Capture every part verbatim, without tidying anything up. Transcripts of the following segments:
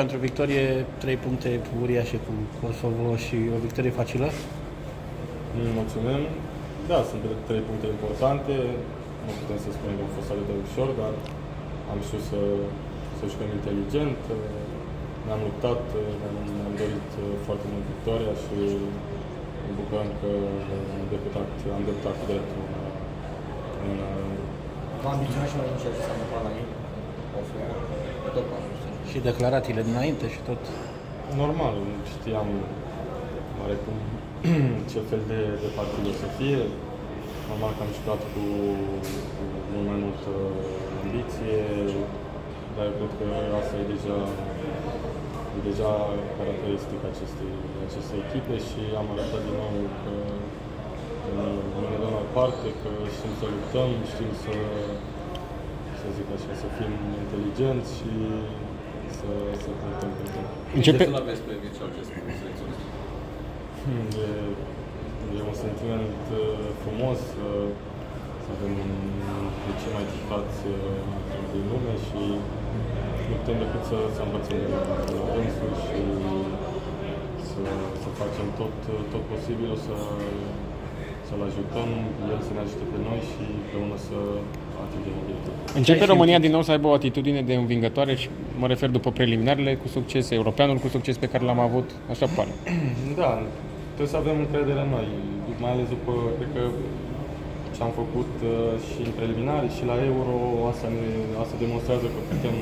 Pentru victorie, trei puncte uriașe cu Kosovo și o victorie facilă. Mulțumim. Da, sunt trei puncte importante. Nu putem să spunem că a fost atât de ușor, dar am știut să, să jucăm inteligent. Ne-am luptat, ne-am dorit foarte mult victoria și ne bucurăm că am deputat, am deputat cu dreptul. M-am ambiționat și mai mult ceea ce s-a întâmplat la ei. Și declarațiile dinainte și tot. Normal, știam oarecum ce fel de, de partid o să fie. Normal că am jucat cu, cu mult mai multă ambiție, dar eu cred că asta e deja, e deja caracteristic acestei, acestei echipe și am arătat din nou că ne dăm la parte, că știm să luptăm, știm să, să zic așa, să fim inteligenți și să, să putem putem. Începe... Ce să-l aveți pe Mircea Lucescu? E, e un sentiment frumos să avem un de cei mai tifați din lume și nu putem decât să, să învățăm de la, de la dânsul și să, să facem tot, tot posibilul să, să-l ajutăm, el să ne ajute pe noi și pe unul să atingem obiectivul. Începe România din nou să aibă o atitudine de învingătoare și mă refer după preliminarele cu succes, europeanul cu succes pe care l-am avut, așa pare. Da, trebuie să avem încredere în noi, mai ales după, cred că ce-am făcut și în preliminare și la Euro, asta, ne, asta demonstrează că putem,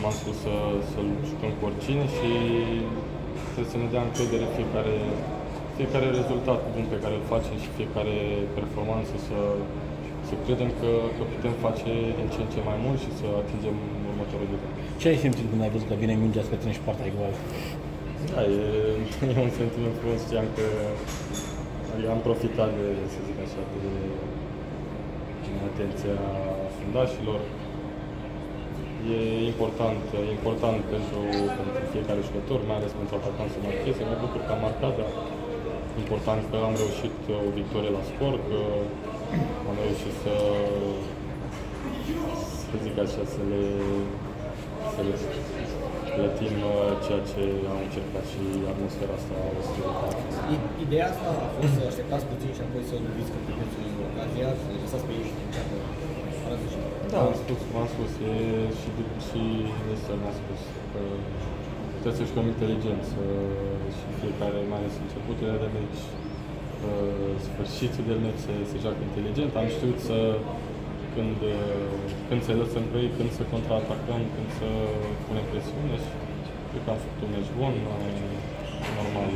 m-am spus, să, să jucăm cu oricine și trebuie să ne dea încredere fiecare Fiecare rezultat bun pe care îl facem și fiecare performanță să, să credem că, că putem face din ce în ce mai mult și să atingem următorul lucru. Ce ai simțit când ai văzut că vine mingea spre tine și partea egală? Da, e, e un sentiment frumos, știam că am profitat de, să zic așa, de, de atenția fundașilor. E important, e important pentru, pentru fiecare jucător, mai ales pentru atacant să marcheze. Mă bucur că am marcat, dar important că am reușit o victorie la scor, că am reușit să, să zic așa, să le, să le plătim ceea ce am încercat și atmosfera asta. Ideea asta a fost să așteptați puțin și apoi să lubiți că puteți în ocazia, să le lăsați pe ei și înceapă. Da, am spus, m-am spus, e, și, și Nestor mi-a spus că trebuie să jucăm inteligent și fiecare, mai ales începutul de meci, sfârșitul de meci se, se joacă inteligent. Am știut să, când, când se lăsăm pe ei, când să contraatacăm, când să punem presiune și cred că am făcut un meci bun, normal,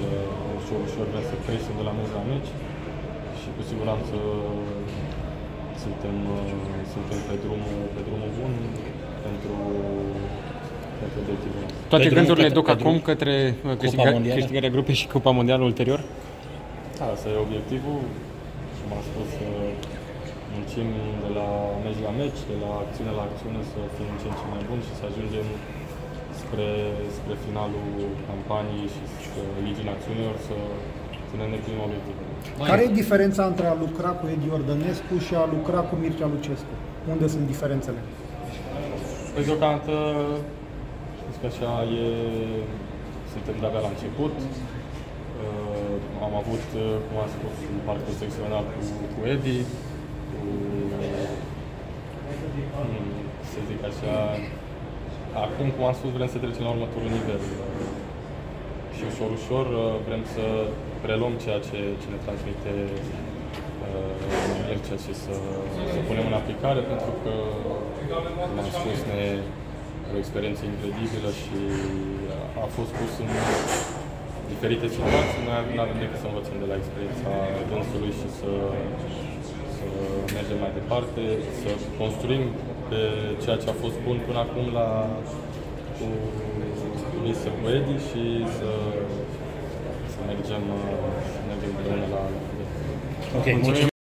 ușor, ușor vrea să creștem de la meci la meci și cu siguranță suntem, suntem pe drumul, pe drumul bun pentru toate gândurile duc acum către câștigarea grupei și Cupa mondială ulterior? Da, asta e obiectivul. Cum am spus, să muncim de la meci la meci, de la acțiune la acțiune, să fim în ce în ce mai buni și să ajungem spre, spre finalul campaniei și Ligii Națiunilor să, să ne îndeplinim obiectivul. Care e diferența între a lucra cu Edi Iordănescu și a lucra cu Mircea Lucescu? Unde sunt diferențele? Păi deocamdată că așa e, suntem de-abia la început. Uh, am avut, cum am spus, un parcurs extraordinar cu, cu Edi, cu, um, să zic așa, acum, cum am spus, vrem să trecem la următorul nivel. Uh, și ușor, ușor uh, vrem să preluăm ceea ce, ce ne transmite el, uh, ceea ce să, să punem în aplicare, pentru că, cum am spus, ne o experiență incredibilă și a fost pus în diferite situații. Noi nu avem decât să învățăm de la experiența dânsului și să, să mergem mai departe, să construim pe ceea ce a fost bun până acum la cu, cu Lise cu Edi și să, să mergem împreună la... Ok, mulțumim.